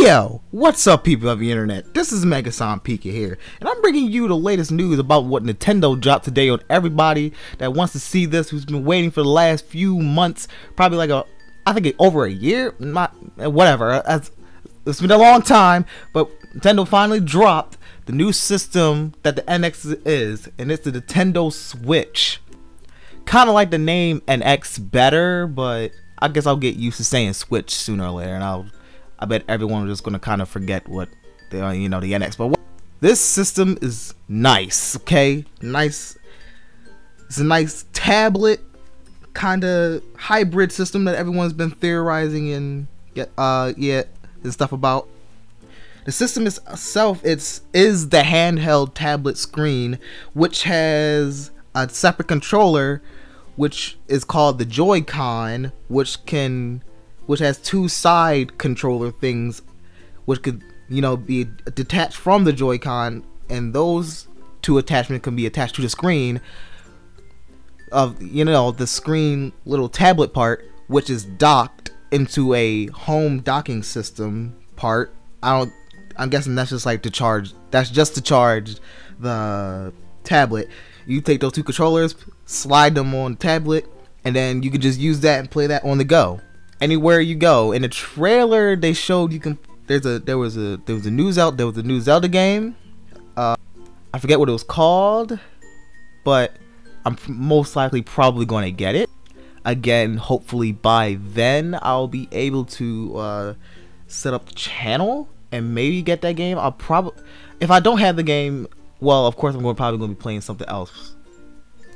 Yo, what's up people of the internet, this is MegaSonPika here, and I'm bringing you the latest news about what Nintendo dropped today on everybody that wants to see this, who's been waiting for the last few months, probably like over a year, it's been a long time, but Nintendo finally dropped the new system that the NX is, and it's the Nintendo Switch. Kind of like the name NX better, but I guess I'll get used to saying Switch sooner or later, and I bet everyone was just gonna kind of forget what the the NX. But this system is nice, okay? Nice. It's a nice tablet kind of hybrid system that everyone's been theorizing and stuff about. The system itself is the handheld tablet screen, which has a separate controller, which is called the Joy-Con, which has two side controller things, which could, be detached from the Joy-Con, and those two attachments can be attached to the screen of, the screen little tablet part, which is docked into a home docking system part. I'm guessing that's just like to charge. That's just to charge the tablet. You take those two controllers, slide them on the tablet, and then you could just use that and play that on the go. Anywhere you go. In the trailer, they showed there was a new Zelda game. I forget what it was called, but I'm most likely probably going to get it. Again, hopefully by then I'll be able to set up the channel and maybe get that game. I'll probably, if I don't have the game, well, of course I'm probably going to be playing something else.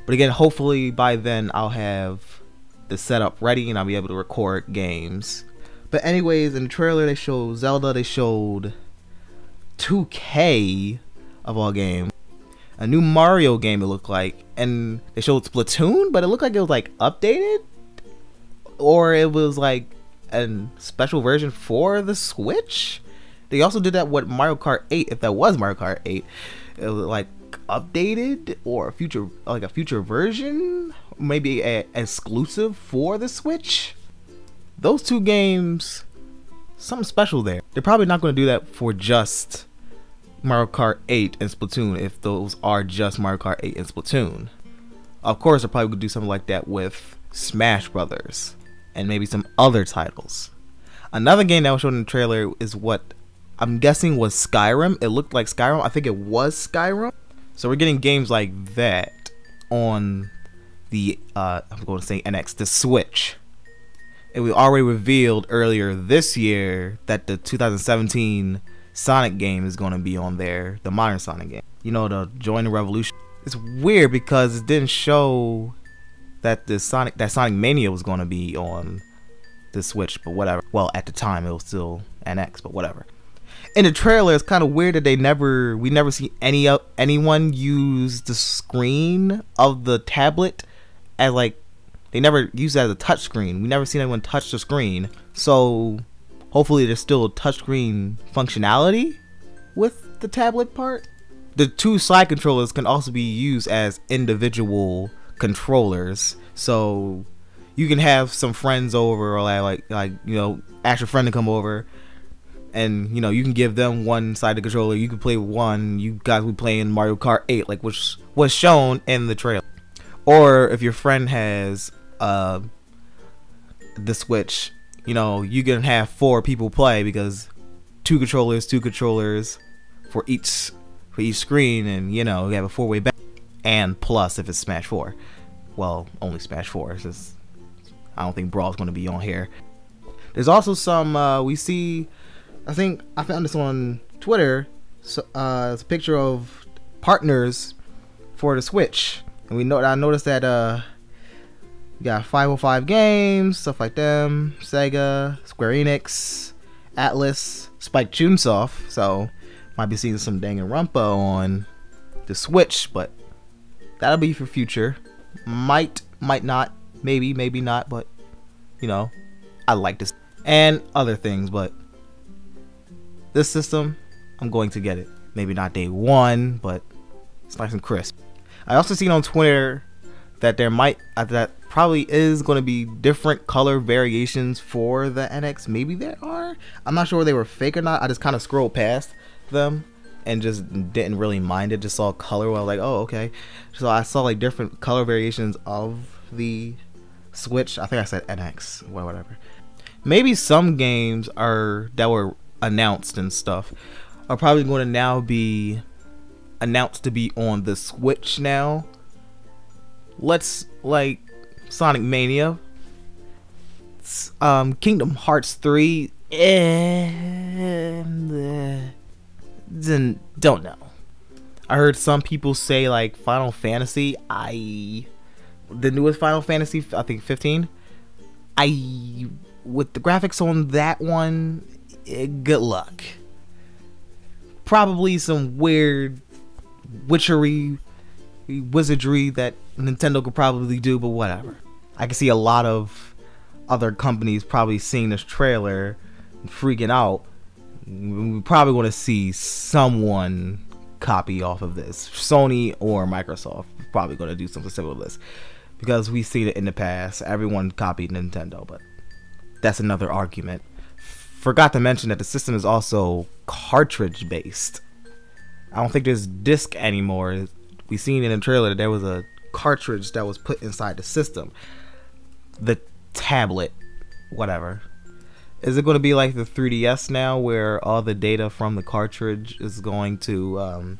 But again, hopefully by then I'll have the setup ready and I'll be able to record games. But anyways, in the trailer they showed Zelda, they showed 2K of all games, a new Mario game it looked like, and they showed Splatoon, but it looked like it was like updated, or it was like a special version for the Switch. They also did that with Mario Kart 8, if that was Mario Kart 8, it was like updated or a future version, maybe an exclusive for the Switch. Those two games, something special there. They're probably not going to do that for just Mario Kart 8 and Splatoon, if those are just Mario Kart 8 and Splatoon. Of course, they're probably going to do something like that with Smash Brothers and maybe some other titles. Another game that was shown in the trailer is what I'm guessing was Skyrim. It looked like Skyrim. I think it was Skyrim. So we're getting games like that on the the Switch. And we already revealed earlier this year that the 2017 Sonic game is going to be on there, the modern Sonic game. The Join the Revolution. It's weird because it didn't show that Sonic Mania was going to be on the Switch, but whatever. Well, at the time it was still NX, but whatever. In the trailer, it's kind of weird that we never see anyone use the screen of the tablet as they never use it as a touch screen. We never seen anyone touch the screen. So hopefully there's still touch screen functionality with the tablet part. The two side controllers can also be used as individual controllers. So you can have some friends over, or ask your friend to come over. And you can give them one side of the controller. You can play one. You guys will be playing Mario Kart 8, like which was shown in the trailer. Or if your friend has the Switch, you can have four people play, because two controllers for each screen, and you have a four-way battle. And plus, if it's Smash 4, well, only Smash 4, since I don't think Brawl's going to be on here. There's also some I think I found this on Twitter. So, it's a picture of partners for the Switch, and I noticed that you got 505 Games, stuff like them, Sega, Square Enix, Atlas, Spike Chunsoft. So might be seeing some Danganronpa on the Switch, but that'll be for future. Might not, maybe not, but I like this and other things, but. This system, I'm going to get it. Maybe not day one, but it's nice and crisp. I also seen on Twitter that probably is going to be different color variations for the NX. Maybe there are. I'm not sure if they were fake or not. I just kind of scrolled past them and just didn't really mind it. Just saw color. I was like, oh, okay. So I saw like different color variations of the Switch. I think I said NX, whatever. Maybe some games are that were announced and stuff are probably going to now be announced to be on the Switch now. Let's like Sonic Mania, Kingdom Hearts 3, and don't know. I heard some people say like Final Fantasy. The newest Final Fantasy, I think 15. With the graphics on that one, good luck. Probably some weird witchery, wizardry that Nintendo could probably do, but whatever. I can see a lot of other companies probably seeing this trailer and freaking out. We're probably going to see someone copy off of this. Sony or Microsoft probably going to do something similar to this, because we've seen it in the past. Everyone copied Nintendo, but that's another argument. Forgot to mention that the system is also cartridge based. I don't think there's disc anymore. We seen in the trailer that there was a cartridge that was put inside the system, the tablet, whatever. Is it going to be like the 3DS now, where all the data from the cartridge is going to,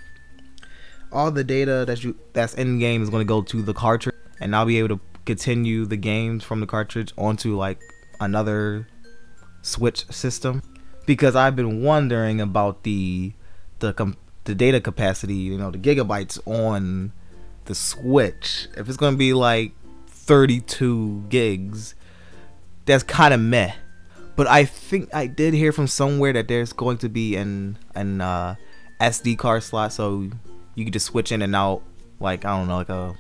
all the data that's in game is going to go to the cartridge, and I'll be able to continue the games from the cartridge onto like another Switch system? Because I've been wondering about the data capacity, you know, the gigabytes on the Switch. If it's gonna be like 32 gigs, that's kind of meh. But I think I did hear from somewhere that there's going to be an SD card slot, so you can just switch in and out, like, I don't know, like a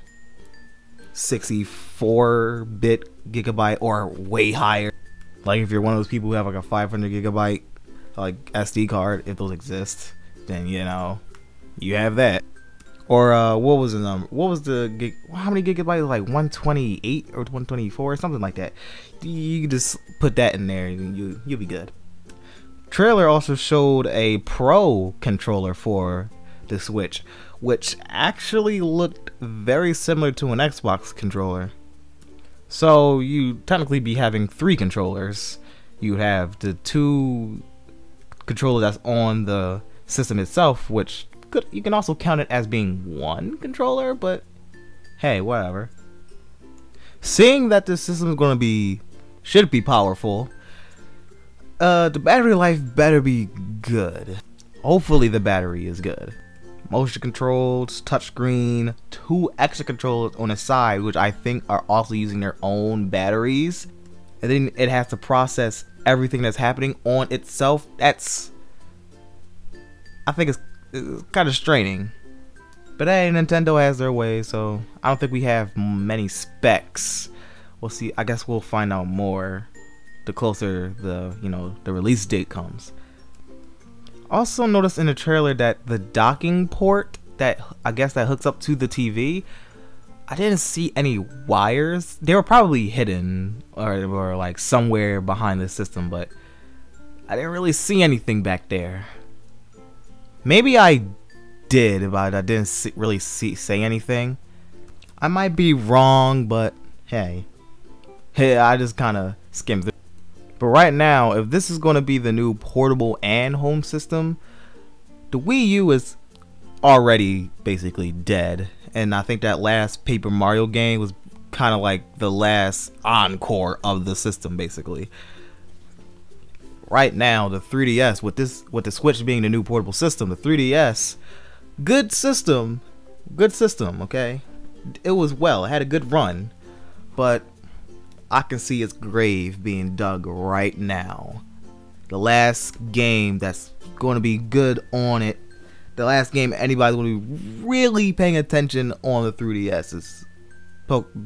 64-bit gigabyte or way higher. Like if you're one of those people who have like a 500 gigabyte like SD card, if those exist, then you know you have that. Or what was the number? What was the gig? How many gigabytes? Like 128 or 124, something like that. You can just put that in there, and you'll be good. Trailer also showed a Pro controller for the Switch, which actually looked very similar to an Xbox controller. So you technically be having three controllers. You have the two controllers that's on the system itself, which you can also count it as being one controller, but hey, whatever. Seeing that this system is gonna be should be powerful, the battery life better be good. Hopefully the battery is good. Motion controls, touchscreen, two extra controllers on the side, which I think are also using their own batteries, and then it has to process everything that's happening on itself. That's, I think it's kind of straining. But hey, Nintendo has their way, so I don't think we have many specs. We'll see. I guess we'll find out more the closer the release date comes. Also noticed in the trailer that the docking port that I guess that hooks up to the TV, I didn't see any wires. They were probably hidden or like somewhere behind the system, but I didn't really see anything back there. Maybe I did, but I didn't say anything. I might be wrong, but hey, I just kind of skimmed through. But right now, if this is going to be the new portable and home system, the Wii U is already basically dead, and I think that last Paper Mario game was kind of like the last encore of the system, basically. Right now, the 3DS, with the Switch being the new portable system, the 3DS, good system, okay? It was well, it had a good run, but I can see its grave being dug right now. The last game that's going to be good on it, the last game anybody's going to be really paying attention on the 3DS is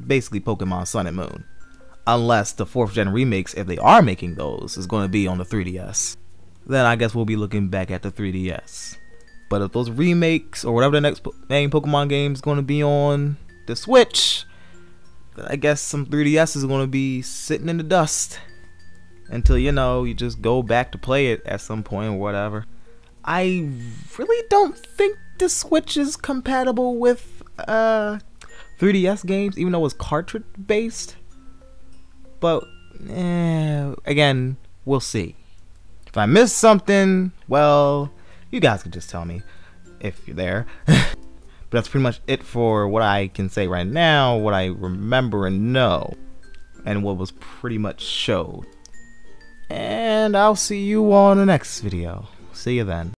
basically Pokemon Sun and Moon. Unless the 4th gen remakes, if they are making those, is going to be on the 3DS. Then I guess we'll be looking back at the 3DS. But if those remakes or whatever the next main Pokemon game is going to be on the Switch, But I guess some 3DS is going to be sitting in the dust until, you know, you just go back to play it at some point or whatever. I really don't think the Switch is compatible with 3DS games, even though it's cartridge based. But again, we'll see. If I miss something, well, you guys can just tell me if you're there. But that's pretty much it for what I can say right now, what I remember and know, and what was pretty much showed. And I'll see you on the next video. See you then.